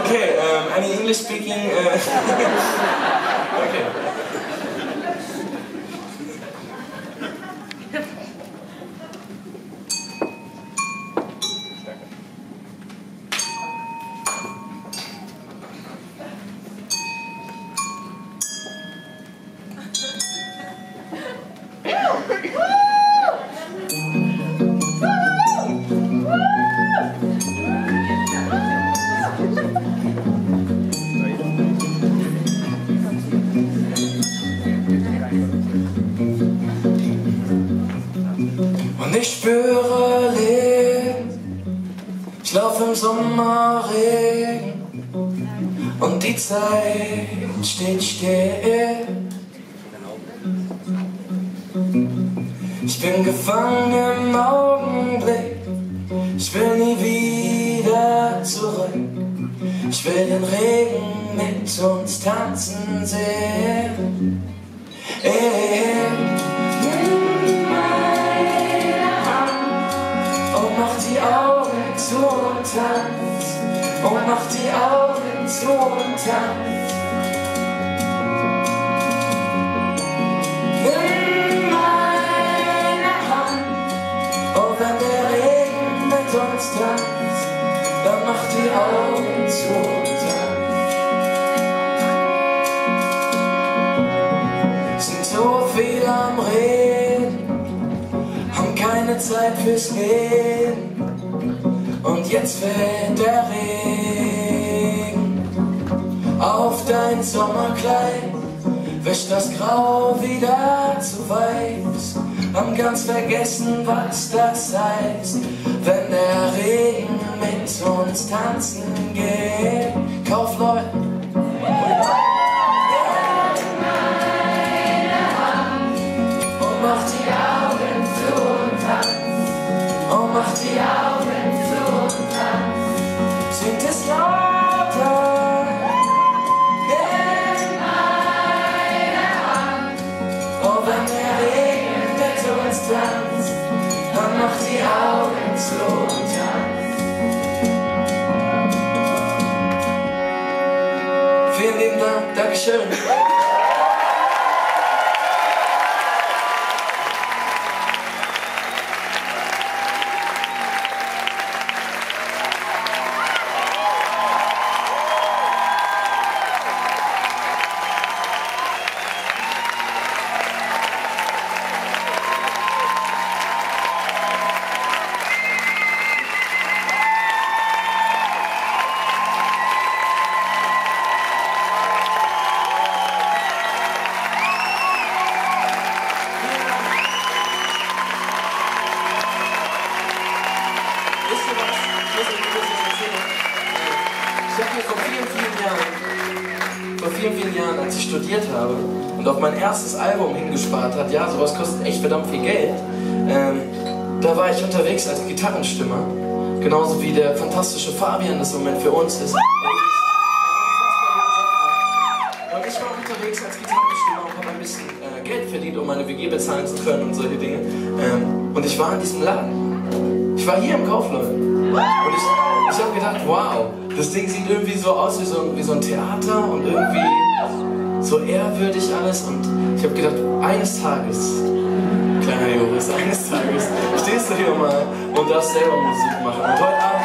Okay, any English speaking? Okay. Und ich spüre Leben, ich lauf im Sommerregen und die Zeit steht still. Ich bin gefangen im Augenblick, ich will nie wieder zurück. Ich will den Regen mit uns tanzen sehen. Zu und tanz, und mach die Augen zu und tanz. Nimm meine Hand, oh, wenn der Regen mit uns tanzt, dann mach die Augen zu und tanz. Sind so viel am Reden, haben keine Zeit fürs Reden. Und jetzt fällt der Regen auf dein Sommerkleid, wäscht das Grau wieder zu weiß, haben ganz vergessen, was das heißt, wenn der Regen mit uns tanzen geht. Kaufleute! Und mach die Augen zu und tanz, und mach die Augen zu. Singt es lauter, nimm meine Hand, oh, wenn der Regen mit uns tanzt, dann mach die Augen zu und tanzt. Vielen lieben Dank, Dankeschön. Ich habe mir vor vielen Jahren, als ich studiert habe und auf mein erstes Album hingespart hat, ja, sowas kostet echt verdammt viel Geld, da war ich unterwegs als Gitarrenstimmer, genauso wie der fantastische Fabian das im Moment für uns ist. Und ich war unterwegs als Gitarrenstimmer und habe ein bisschen Geld verdient, um meine WG bezahlen zu können und solche Dinge. Und ich war in diesem Laden. Ich war hier im Kaufleute. Und ich habe gedacht, wow, das Ding sieht irgendwie so aus wie so ein Theater und irgendwie so ehrwürdig alles. Und ich habe gedacht, eines Tages, kleiner Joris, eines Tages stehst du hier mal und darfst selber Musik machen. Und heute Abend